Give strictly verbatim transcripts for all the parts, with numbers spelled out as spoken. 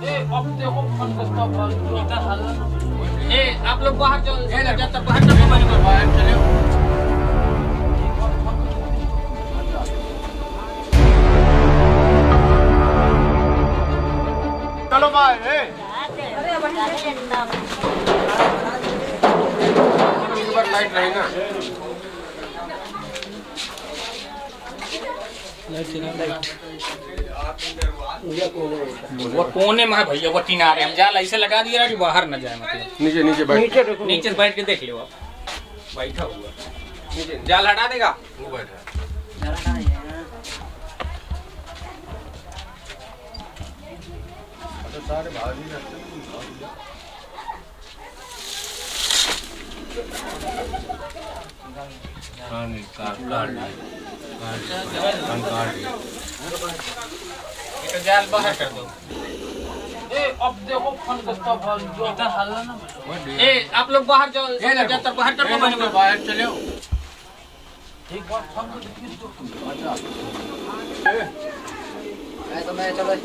आप लोग बाहर जाओ जब तक बाहर नहीं बने बाहर चले लाइट नहीं ना लाइट ना लाइट वो कोने में है भैया वो तीन आ रहे हम जाल ऐसे लगा दिया कि बाहर ना जाए मतलब नीचे नीचे बैठ नीचे बैठ के देख लो आप बैठा हुआ नीचे जाल हटा देगा वो बैठा है तो सारे बाहर ही रहते जाल बाहर कर दो। ए अब देखो फोन करता भाई जो इधर हल्ला ना ए आप लोग बाहर जाओ जब तक बाहर कर बने बाहर चले एक बार फोन कर दो अच्छा ए तो मैं चलो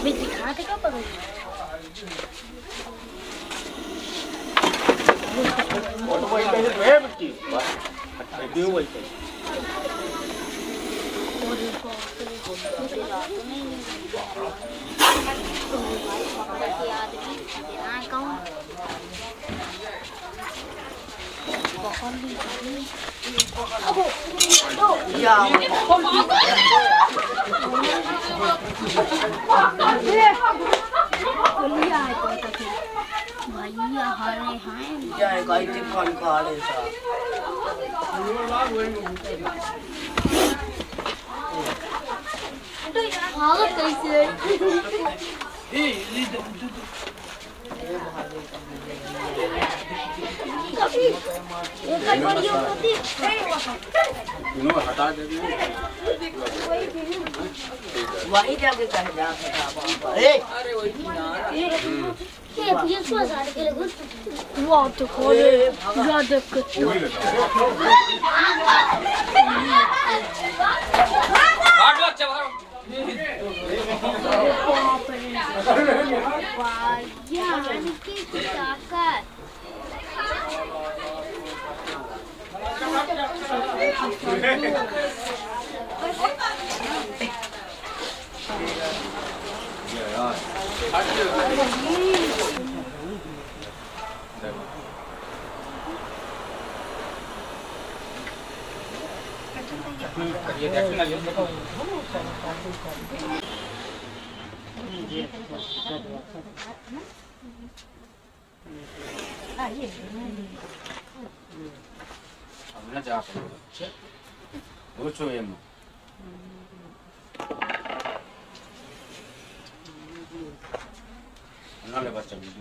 अभी दिखा देगा पकड़ और वो इधर से है बच्ची अच्छा देव भाई हटा दे वही जाके कह जा अरे वही Não leva a chave, não.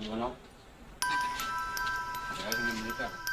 Não é que nem militar.